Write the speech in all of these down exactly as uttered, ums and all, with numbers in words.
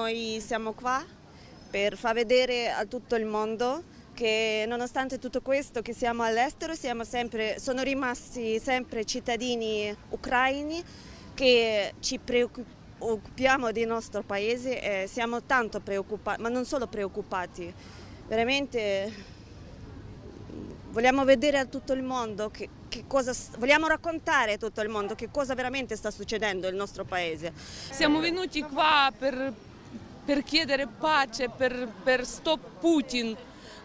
noi siamo qua per far vedere a tutto il mondo che nonostante tutto questo, che siamo all'estero, siamo sempre, sono rimasti sempre cittadini ucraini che ci preoccupiamo del nostro paese e siamo tanto preoccupati, ma non solo preoccupati, veramente vogliamo vedere a tutto il mondo che, che cosa, vogliamo raccontare a tutto il mondo che cosa veramente sta succedendo nel nostro paese. Siamo venuti qua per, per chiedere pace, per, per stop Putin.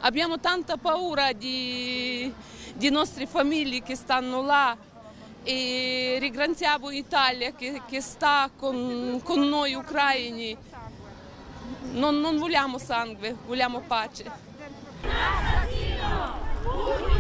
Abbiamo tanta paura di, di nostre famiglie che stanno là e ringraziamo l'Italia che, che sta con, con noi ucraini. Non, non vogliamo sangue, vogliamo pace. Putin!